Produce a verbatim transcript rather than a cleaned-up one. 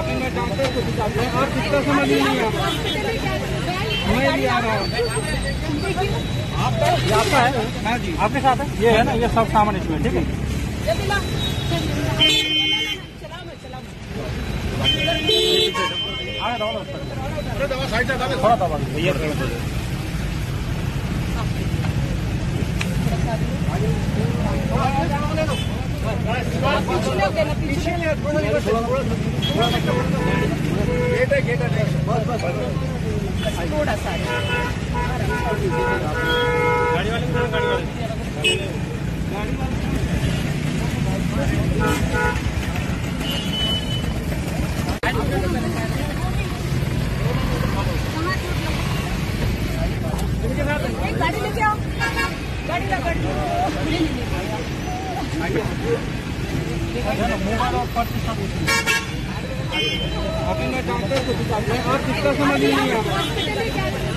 अभी मैं जानते हैं आप कितना समझ नहीं आता है ना जी, आपके साथ है ये है ना, ये सब सामान इसमें ठीक है। थोड़ा दवा भैया थोड़ा सा गाड़ी वाले गाड़ी वाले गाड़ी वाले अभी मैं जानते हैं और कितना समझ नहीं आता।